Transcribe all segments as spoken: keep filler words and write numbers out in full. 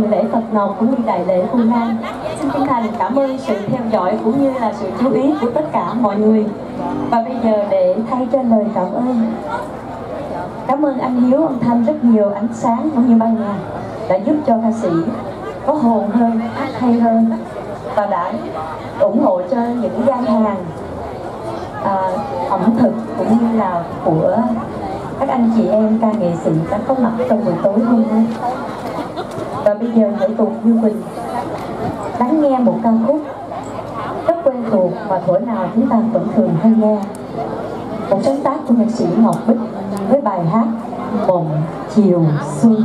mừng lễ Phật nộp cũng như đại lễ Phương Nam. Xin chân thành cảm ơn sự theo dõi cũng như là sự chú ý của tất cả mọi người. Và bây giờ để thay cho lời cảm ơn, cảm ơn anh Hiếu, ông Thanh rất nhiều ánh sáng cũng như ban ngày đã giúp cho ca sĩ có hồn hơn, hay hơn, và đã ủng hộ cho những gian hàng à, ẩm thực cũng như là của các anh chị em ca nghệ sĩ đã có mặt trong buổi tối hôm nay. Và bây giờ hãy cùng Như Quỳnh lắng nghe một ca khúc rất quen thuộc mà thổi nào chúng ta vẫn thường hay nghe, một sáng tác của nhạc sĩ Ngọc Bích với bài hát Mộng Chiều Xuân.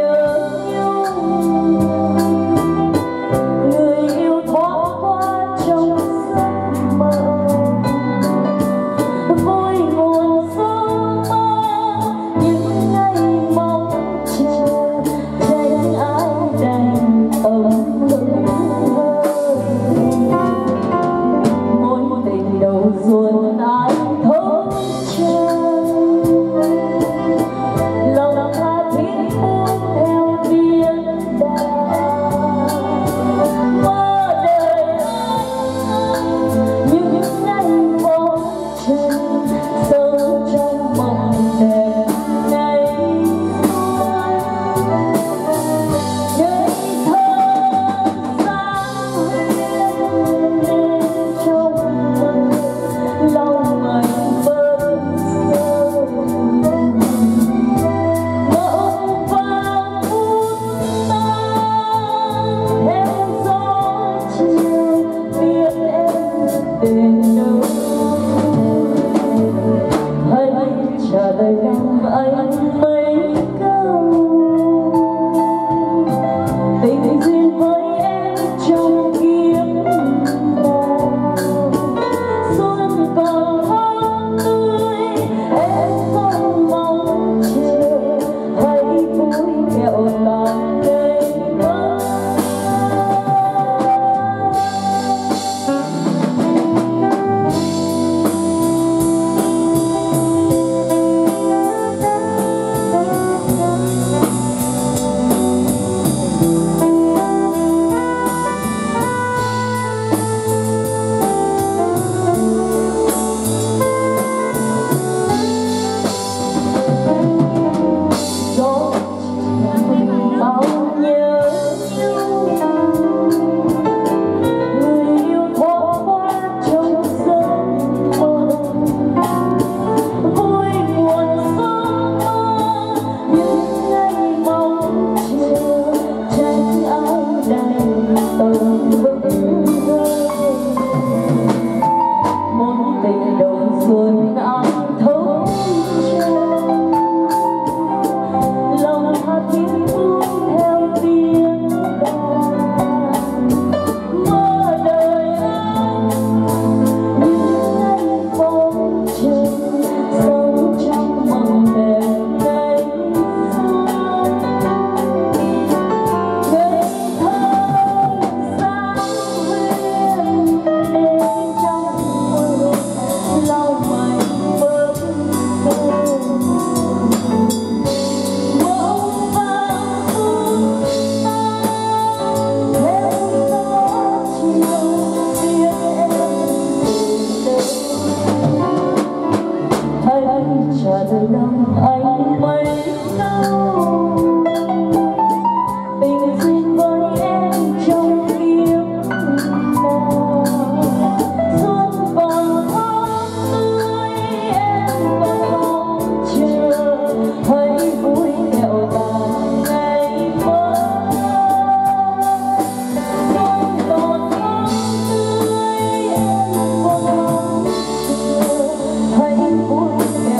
Hãy subscribe cho kênh Ngọc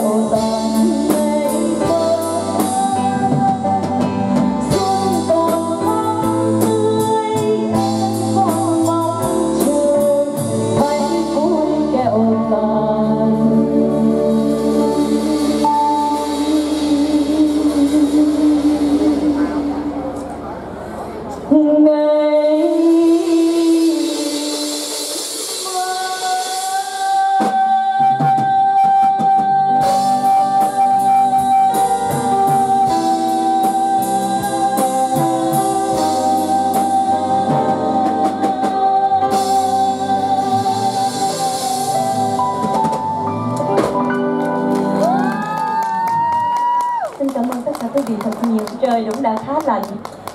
Bích. này cũng đã khá lạnh.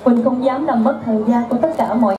Quỳnh không dám làm mất thời gian của tất cả mọi